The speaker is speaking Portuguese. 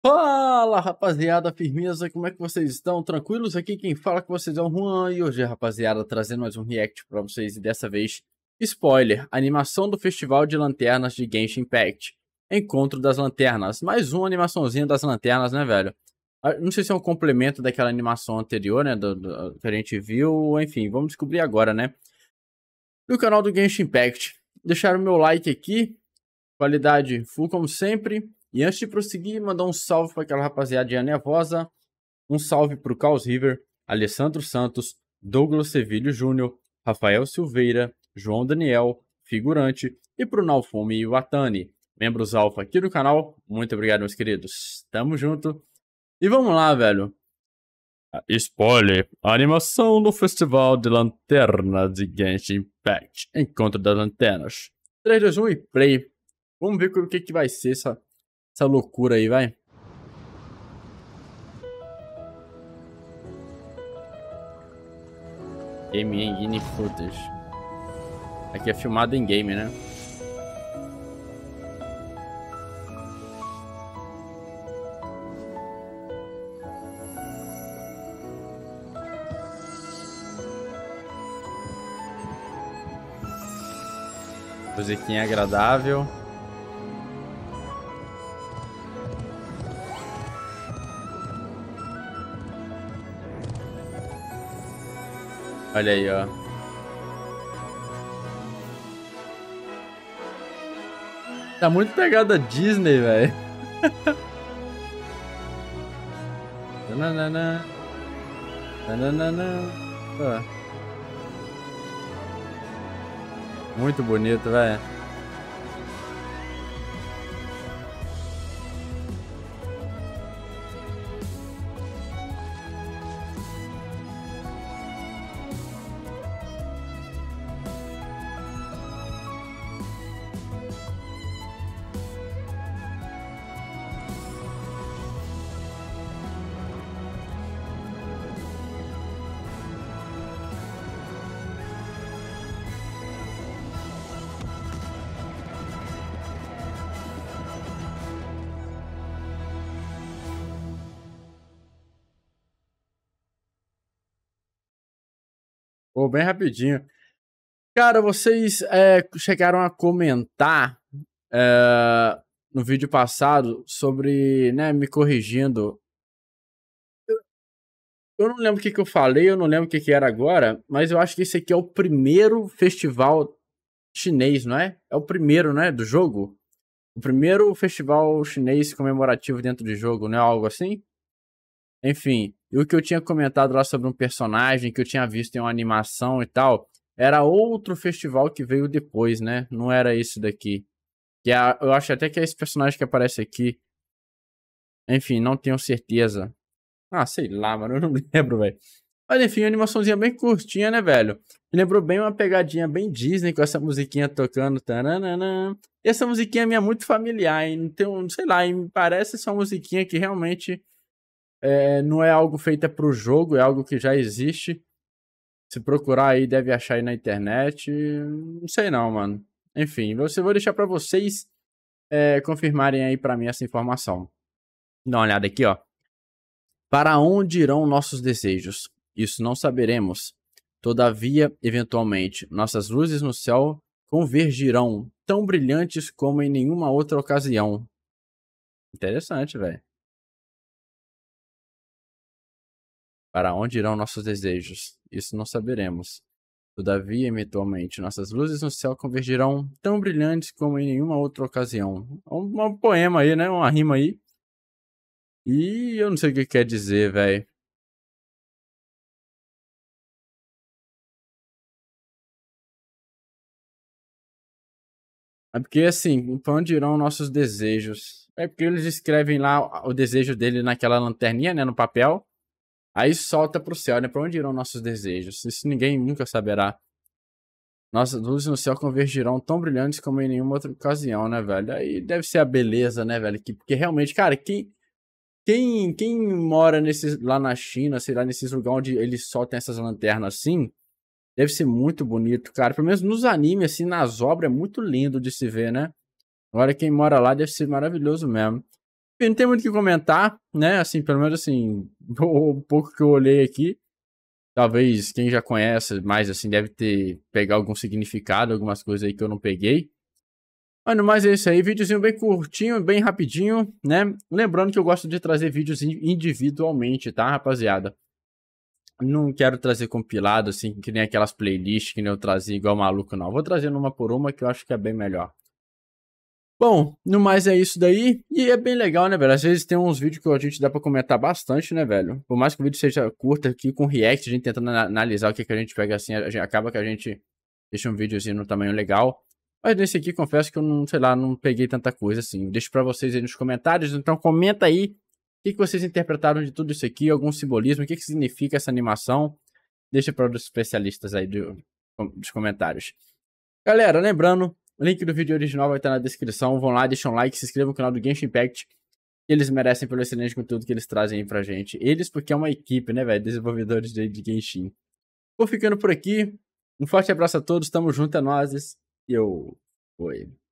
Fala rapaziada, firmeza, como é que vocês estão? Tranquilos? Aqui quem fala com vocês é o Juan e hoje, rapaziada, trazendo mais um react pra vocês e dessa vez, spoiler, animação do Festival de Lanternas de Genshin Impact, Encontro das Lanternas, mais uma animaçãozinha das lanternas, né velho? Não sei se é um complemento daquela animação anterior, né, que a gente viu, enfim, vamos descobrir agora, né? No canal do Genshin Impact, deixaram o meu like aqui, qualidade full como sempre. E antes de prosseguir, mandar um salve para aquela rapaziadinha nervosa, um salve para o Carlos River, Alessandro Santos, Douglas Sevilho Júnior, Rafael Silveira, João Daniel, Figurante e para o Nalfome e o Atani, membros alfa aqui do canal. Muito obrigado, meus queridos. Tamo junto. E vamos lá, velho. Spoiler. A animação do Festival de Lanternas de Genshin Impact, Encontro das Lanternas. 3, 2, 1 e play. Vamos ver o que vai ser essa loucura aí, vai. Game Engine Footage. Aqui é filmado em game, né? Musiquinha agradável. Olha aí, ó. Tá muito pegada Disney, velho. Nananana. Nananana. Ó. Muito bonito, velho. Pô, bem rapidinho. Cara, vocês chegaram a comentar no vídeo passado sobre, né, me corrigindo. Eu não lembro o que eu falei, eu não lembro o que era agora, mas eu acho que esse aqui é o primeiro festival chinês, não é? É o primeiro, né, do jogo? O primeiro festival chinês comemorativo dentro do jogo, né? Algo assim? Enfim, o que eu tinha comentado lá sobre um personagem que eu tinha visto em uma animação e tal, era outro festival que veio depois, né? Não era esse daqui. Que eu acho até que é esse personagem que aparece aqui. Enfim, não tenho certeza. Ah, sei lá, mano, eu não lembro, velho. Mas enfim, uma animaçãozinha bem curtinha, né, velho? Me lembrou bem uma pegadinha bem Disney com essa musiquinha tocando. Taranana. E essa musiquinha minha é muito familiar, hein? Então, sei lá, me parece essa musiquinha que realmente... não é algo feito para o jogo, é algo que já existe. Se procurar aí, deve achar aí na internet. Não sei não, mano. Enfim, eu vou deixar para vocês confirmarem aí para mim essa informação. Dá uma olhada aqui, ó. Para onde irão nossos desejos? Isso não saberemos. Todavia, eventualmente, nossas luzes no céu convergirão, tão brilhantes como em nenhuma outra ocasião. Interessante, velho. Para onde irão nossos desejos? Isso não saberemos. Todavia, eventualmente, nossas luzes no céu convergirão tão brilhantes como em nenhuma outra ocasião. Um poema aí, né? Uma rima aí. E eu não sei o que quer dizer, velho. É porque, assim, para onde irão nossos desejos? É porque eles escrevem lá o desejo dele naquela lanterninha, né? No papel. Aí solta pro céu, né? Pra onde irão nossos desejos? Isso ninguém nunca saberá. Nossas luzes no céu convergirão tão brilhantes como em nenhuma outra ocasião, né, velho? Aí deve ser a beleza, né, velho? Porque realmente, cara, quem mora lá na China, sei lá, nesses lugares onde eles soltam essas lanternas assim, deve ser muito bonito, cara. Pelo menos nos animes, assim, nas obras, é muito lindo de se ver, né? Agora quem mora lá deve ser maravilhoso mesmo. Não tem muito o que comentar, né? Assim, pelo menos assim, o pouco que eu olhei aqui. Talvez quem já conhece mais, assim, deve ter pegado algum significado, algumas coisas aí que eu não peguei. Mas no mais é isso aí, videozinho bem curtinho, bem rapidinho, né? Lembrando que eu gosto de trazer vídeos individualmente, tá, rapaziada? Não quero trazer compilado, assim, que nem aquelas playlists que nem eu trazia igual maluco, não. Vou trazer uma por uma que eu acho que é bem melhor. Bom, no mais é isso daí. E é bem legal, né, velho? Às vezes tem uns vídeos que a gente dá pra comentar bastante, né, velho? Por mais que o vídeo seja curto aqui, com react, a gente tentando analisar o que a gente pega, assim, acaba que a gente deixa um videozinho no tamanho legal. Mas nesse aqui, confesso que eu não, sei lá, não peguei tanta coisa, assim. Deixo pra vocês aí nos comentários, então comenta aí. O que vocês interpretaram de tudo isso aqui? Algum simbolismo? O que significa essa animação? Deixa para os especialistas aí dos comentários. Galera, lembrando, o link do vídeo original vai estar na descrição. Vão lá, deixam um like, se inscrevam no canal do Genshin Impact. Eles merecem pelo excelente conteúdo que eles trazem aí pra gente. Eles porque é uma equipe, né, velho? Desenvolvedores de Genshin. Vou ficando por aqui. Um forte abraço a todos. Tamo junto, é nóis. E eu... Oi.